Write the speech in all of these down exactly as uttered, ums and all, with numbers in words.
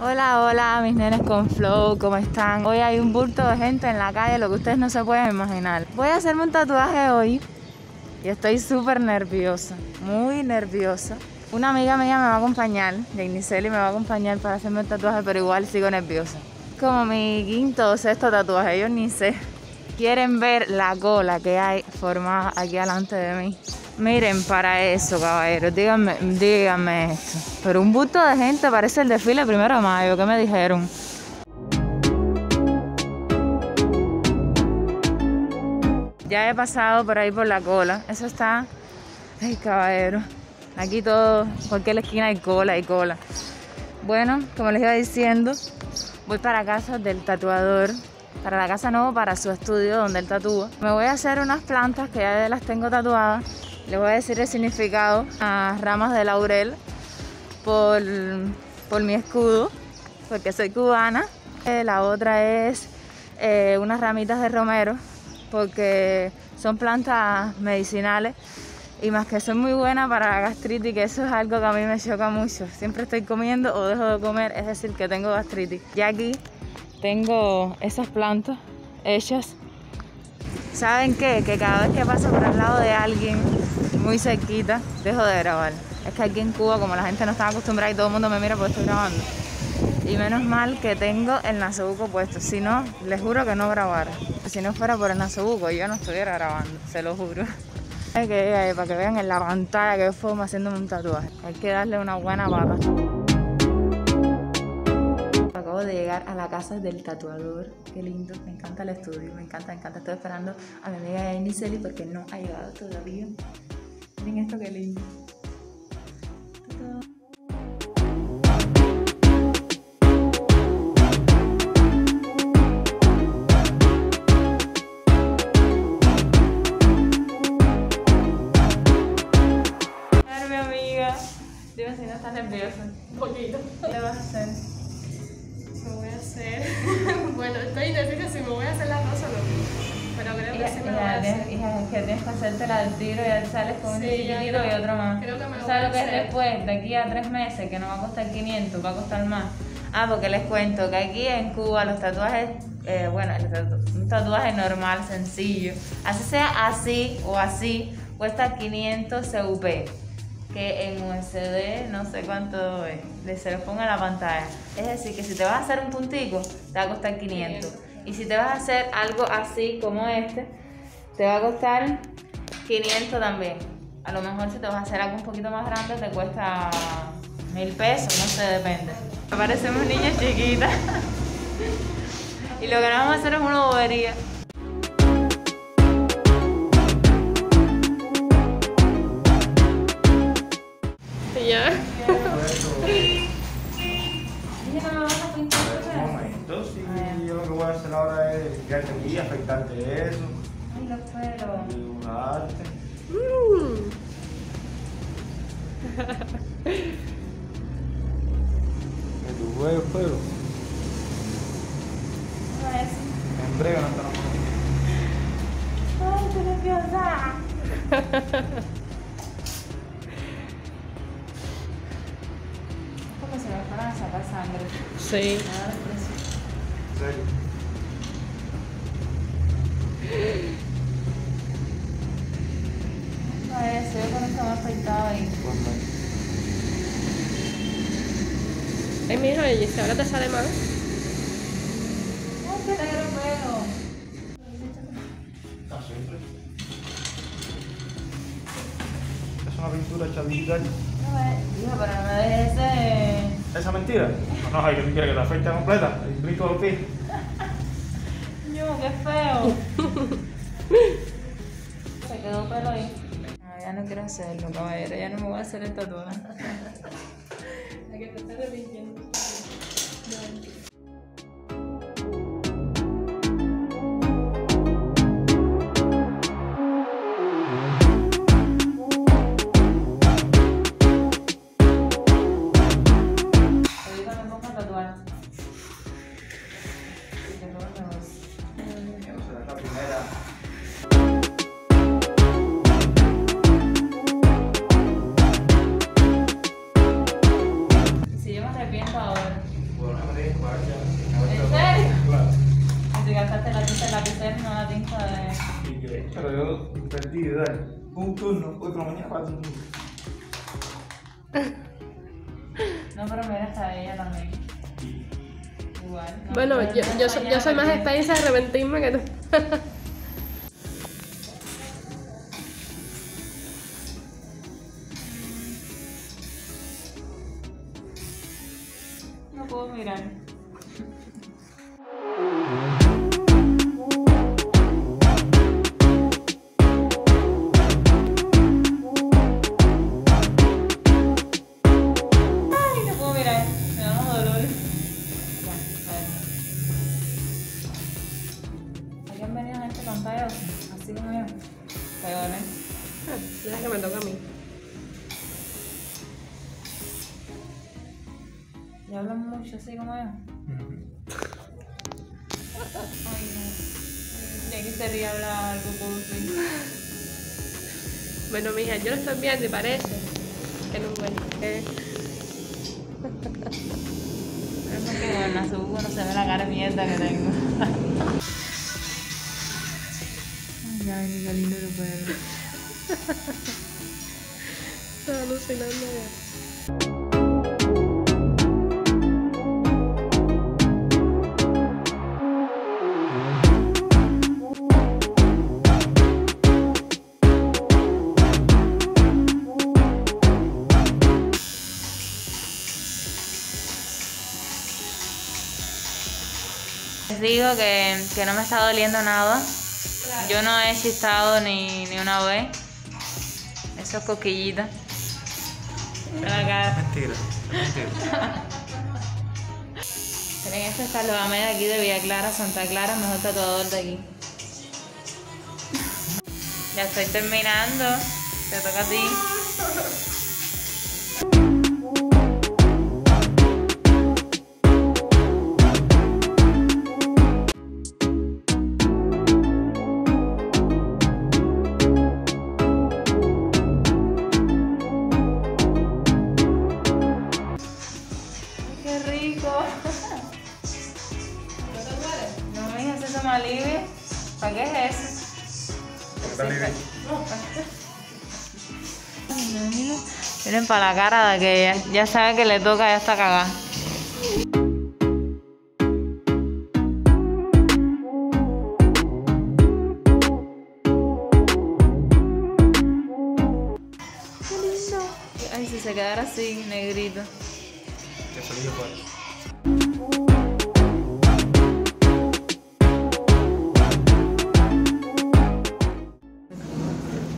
Hola, hola, mis nenes con flow, ¿cómo están? Hoy hay un bulto de gente en la calle, lo que ustedes no se pueden imaginar. Voy a hacerme un tatuaje hoy y estoy súper nerviosa, muy nerviosa. Una amiga mía me va a acompañar, Deniceli me va a acompañar para hacerme el tatuaje, pero igual sigo nerviosa. Como mi quinto o sexto tatuaje, yo ni sé. ¿Quieren ver la cola que hay formada aquí delante de mí? Miren para eso, caballeros, díganme, díganme esto. Pero un bulto de gente, parece el desfile del primero de mayo, ¿qué me dijeron? Ya he pasado por ahí por la cola, eso está... Ay, caballero, aquí todo, cualquier esquina hay cola, y cola. Bueno, como les iba diciendo, voy para casa del tatuador. Para la casa no, para su estudio donde él tatúa. Me voy a hacer unas plantas que ya las tengo tatuadas. Les voy a decir el significado a ramas de laurel por, por mi escudo, porque soy cubana. Eh, la otra es eh, unas ramitas de romero, porque son plantas medicinales y más que son muy buenas para la gastritis, que eso es algo que a mí me choca mucho. Siempre estoy comiendo o dejo de comer, es decir, que tengo gastritis. Y aquí tengo esas plantas hechas. ¿Saben qué? Que cada vez que paso por el lado de alguien muy cerquita, dejo de grabar. Es que aquí en Cuba, como la gente no está acostumbrada y todo el mundo me mira porque estoy grabando. Y menos mal que tengo el nasobuco puesto. Si no, les juro que no grabara. Si no fuera por el nasobuco, yo no estuviera grabando, se lo juro. Hay que ir ahí para que vean en la pantalla que yo fumo haciéndome un tatuaje. Hay que darle una buena pata. Acabo de llegar a la casa del tatuador, qué lindo, me encanta el estudio, me encanta, me encanta, estoy esperando a mi amiga Deniceli porque no ha llegado todavía. Miren esto, qué lindo. A mi amiga, dime si no estás nerviosa. Un poquito. ¿Qué vas a hacer? Bueno, estoy indecisa si me voy a hacer las dos o no, pero creo que sí me voy a hacer. Hija, es que tienes que hacértela al tiro y ya sales con un chiquitito y otro más. Creo que me lo voy a hacer. ¿Sabes lo que es después? De aquí a tres meses, que no va a costar quinientos, va a costar más. Ah, porque les cuento que aquí en Cuba los tatuajes, eh, bueno, un tatuaje normal, sencillo, así sea así o así, cuesta quinientos C U P, que en U S D no sé cuánto es, les se los pongo en la pantalla. Es decir, que si te vas a hacer un puntico, te va a costar quinientos. Y si te vas a hacer algo así como este, te va a costar quinientos también. A lo mejor si te vas a hacer algo un poquito más grande, te cuesta mil pesos, no sé, depende. Parecemos niñas chiquitas. Y lo que nos vamos a hacer es una bobería. Ya. Entonces, yo lo que voy a hacer ahora es limpiarte aquí, afectarte eso. Ay, los pelos. Dibujarte. ¿Me dibujé los pelos? No es. En breve no estamos. Ay, qué nerviosa. Sangre. Sí. Parece, yo con esto me afeitado ahí. Ay, mira, y si ahora te sale mal. Ay, qué negro pelo. Ah, siempre. Es una pintura chavita. No, eh. Hija, pero no me dejes ese... ¿Esa mentira? No, no, yo no quiero que te afecte completa. El grito del pie. No, qué feo. Se quedó pelo ahí. No, ya no quiero hacerlo, caballero. Ya no me voy a hacer el tatuaje. La que te está arrepintiendo. entonces la pizarra no la tengo de... Sí, pero yo perdí de dar un turno, otro mañana para un turno. No, pero mira, está ella también. Igual. No, bueno, yo, yo, soy, yo soy más experiencia de arrepentirme que tú. No puedo mirar. ¿Ya hablan mucho así como yo? Mm-hmm. Ay, no. De aquí sería hablar algo cursi. Bueno, mija, yo lo estoy viendo y parece que no encuentro. Es porque en la subo no se ve la cara mierda que tengo. Ay, ya ven, qué lindo lo puedo. Estaba alucinando ya. Les digo que, que no me está doliendo nada. Claro. Yo no he chistado ni, ni una vez. Eso es coquillita. Mentira, mentira. Miren, este es Carlos Amé de aquí de Villa Clara, Santa Clara, mejor tatuador de aquí. Ya estoy terminando. Te toca a ti. ¿Para qué es eso? ¿Para qué es? Miren para la cara de aquella, ya, ya sabe que le toca, ya está cagada. Ay, si se quedara así, negrito. Ya salió por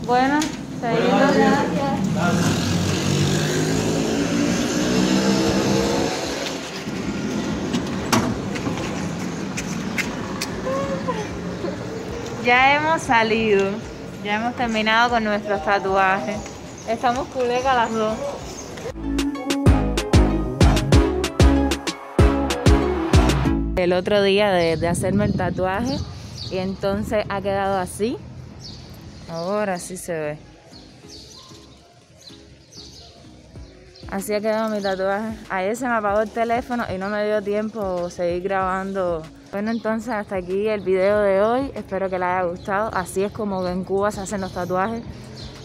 Bueno, seguimos. Bueno, gracias. Ya hemos salido, ya hemos terminado con nuestros tatuajes. Estamos culeca las dos. El otro día de, de hacerme el tatuaje y entonces ha quedado así. Ahora sí se ve. Así ha quedado mi tatuaje. Ayer se me apagó el teléfono y no me dio tiempo seguir grabando. Bueno, entonces hasta aquí el video de hoy. Espero que les haya gustado. Así es como en Cuba se hacen los tatuajes.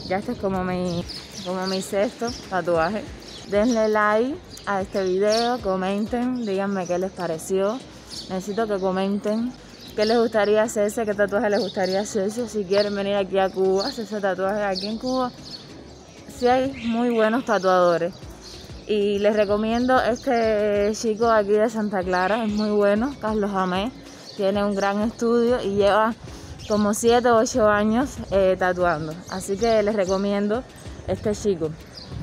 Ya este es como mi, como mi sexto tatuaje. Denle like a este video, comenten, díganme qué les pareció. Necesito que comenten. ¿Qué les gustaría hacerse? ¿Qué tatuaje les gustaría hacerse? Si quieren venir aquí a Cuba, hacerse tatuajes aquí en Cuba. Sí hay muy buenos tatuadores. Y les recomiendo este chico aquí de Santa Clara, es muy bueno, Carlos Amé. Tiene un gran estudio y lleva como siete u ocho años eh, tatuando. Así que les recomiendo este chico,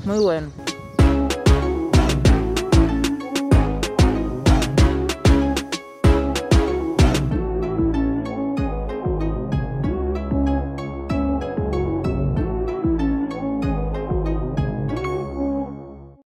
muy bueno.